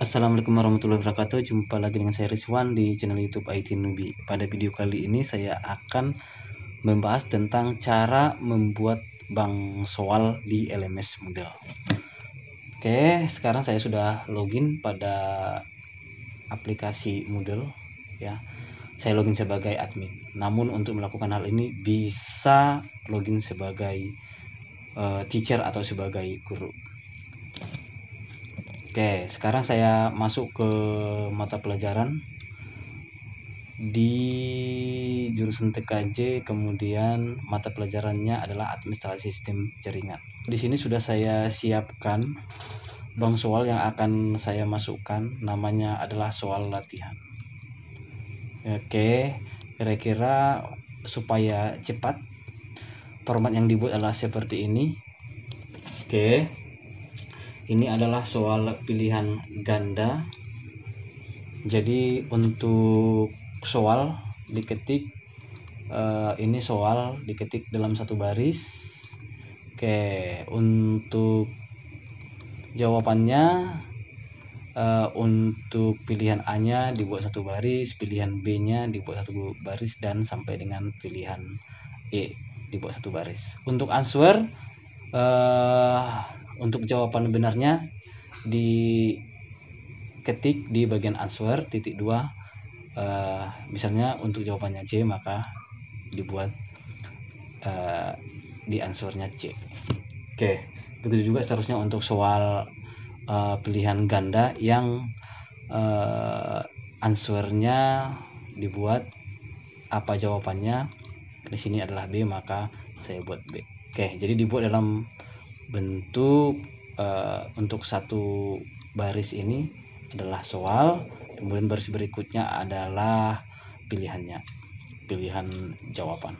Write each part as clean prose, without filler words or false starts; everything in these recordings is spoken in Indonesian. Assalamualaikum warahmatullahi wabarakatuh. Jumpa lagi dengan saya Rizwan di channel YouTube IT Newbie. Pada video kali ini saya akan membahas tentang cara membuat bank soal di LMS Moodle. Oke, sekarang saya sudah login pada aplikasi Moodle ya. Saya login sebagai admin. Namun untuk melakukan hal ini bisa login sebagai teacher atau sebagai guru. Oke, sekarang saya masuk ke mata pelajaran di jurusan TKJ, kemudian mata pelajarannya adalah administrasi sistem jaringan. Di sini sudah saya siapkan bank soal yang akan saya masukkan, namanya adalah soal latihan. Oke, kira-kira supaya cepat, format yang dibuat adalah seperti ini. Oke. Ini adalah soal pilihan ganda. Jadi untuk soal diketik, ini soal diketik dalam satu baris. Oke, untuk jawabannya, untuk pilihan A nya dibuat satu baris, pilihan B nya dibuat satu baris, dan sampai dengan pilihan E dibuat satu baris. Untuk answer, untuk jawaban benarnya diketik di bagian answer titik 2. Misalnya untuk jawabannya C, maka dibuat di answernya C. Oke, begitu juga seterusnya untuk soal pilihan ganda yang answernya dibuat apa jawabannya. Di sini adalah B, maka saya buat B. Oke, jadi dibuat dalam bentuk untuk satu baris ini adalah soal, kemudian baris berikutnya adalah pilihannya, pilihan jawaban.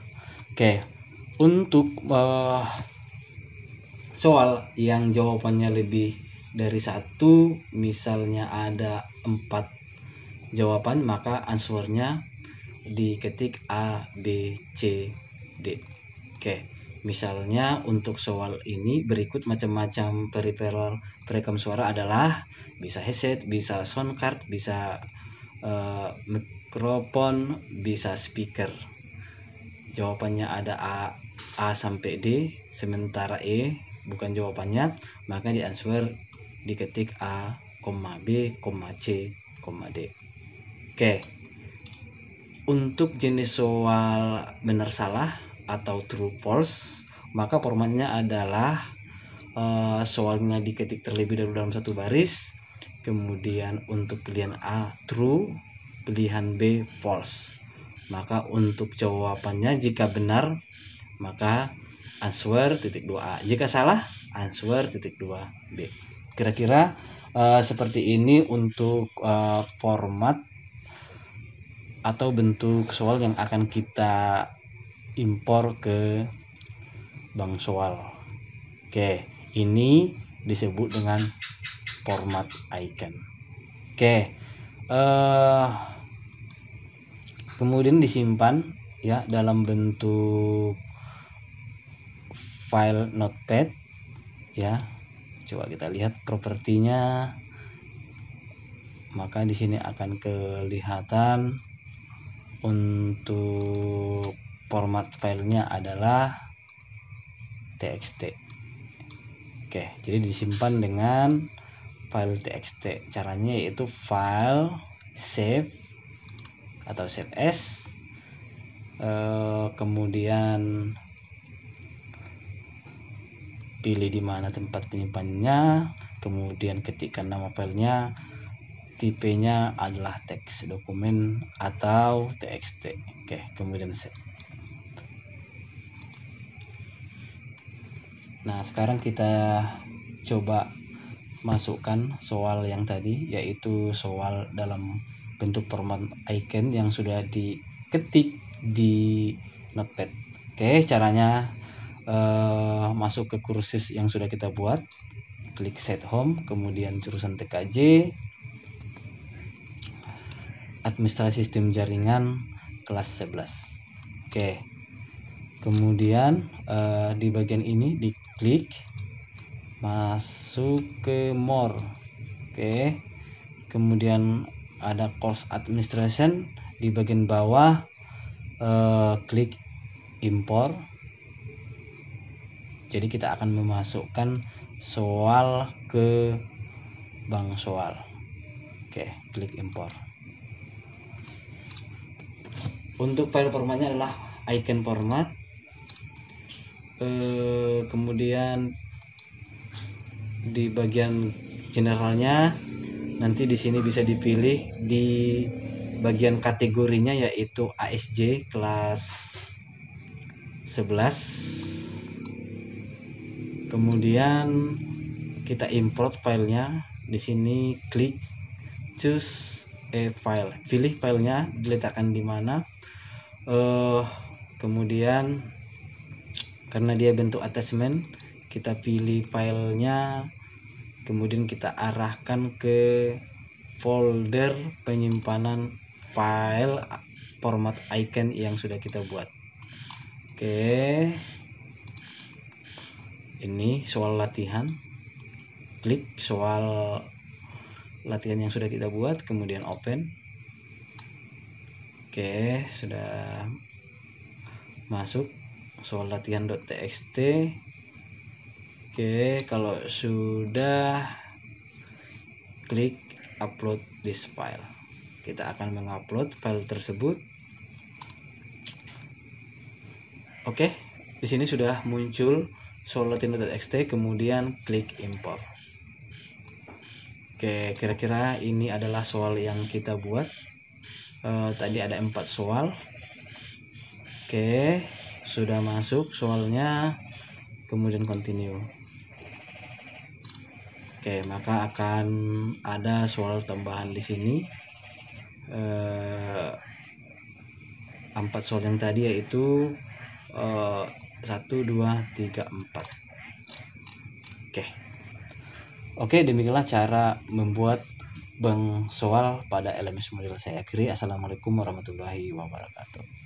Oke, untuk soal yang jawabannya lebih dari satu, misalnya ada 4 jawaban, maka answernya diketik A, B, C, D. Oke. Misalnya untuk soal ini berikut macam-macam peripheral perekam suara adalah bisa headset, bisa sound card, bisa mikrofon, bisa speaker. Jawabannya ada A sampai D, sementara E bukan jawabannya, maka di answer diketik A, B, C, D. Oke. Untuk jenis soal benar salah atau true false, maka formatnya adalah soalnya diketik terlebih dahulu dalam satu baris, kemudian untuk pilihan A true, pilihan B false. Maka untuk jawabannya jika benar, maka answer titik 2A, jika salah answer titik 2B. Kira-kira seperti ini untuk format atau bentuk soal yang akan kita impor ke bank soal. Oke, ini disebut dengan format Aiken. Oke, kemudian disimpan ya dalam bentuk file notepad ya. Coba kita lihat propertinya, maka di sini akan kelihatan untuk format filenya adalah txt. Oke, jadi disimpan dengan file txt. Caranya yaitu file save atau save as, kemudian pilih di mana tempat penyimpanannya, kemudian ketikkan nama filenya, tipenya adalah teks dokumen atau txt. Oke, kemudian save. Nah, sekarang kita coba masukkan soal yang tadi, yaitu soal dalam bentuk format Aiken yang sudah diketik di notepad. Oke, caranya masuk ke kursus yang sudah kita buat, klik set home, kemudian jurusan TKJ, administrasi sistem jaringan kelas 11. Oke, kemudian di bagian ini diklik masuk ke more. Oke, kemudian ada course administration di bagian bawah, klik import. Jadi kita akan memasukkan soal ke bank soal. Oke, klik import. Untuk file formatnya adalah Aiken format. Kemudian di bagian generalnya nanti di sini bisa dipilih di bagian kategorinya, yaitu ASJ kelas 11. Kemudian kita import filenya. Di sini klik choose a file, pilih filenya diletakkan di mana. Kemudian karena dia bentuk attachment, kita pilih filenya, kemudian kita arahkan ke folder penyimpanan file format Aiken yang sudah kita buat. Oke, ini soal latihan, klik soal latihan yang sudah kita buat, kemudian open. Oke, sudah masuk soal latihan.txt. Oke, kalau sudah, klik upload this file. Kita akan mengupload file tersebut. Oke, di sini sudah muncul soal latihan.txt, kemudian klik import. Oke, kira-kira ini adalah soal yang kita buat. Tadi ada 4 soal. Oke, sudah masuk soalnya, kemudian continue. Oke, maka akan ada soal tambahan di sini. 4 soal yang tadi, yaitu 1, 2, 3, 4. Oke, demikianlah cara membuat bank soal pada LMS Moodle. Saya akhiri, assalamualaikum warahmatullahi wabarakatuh.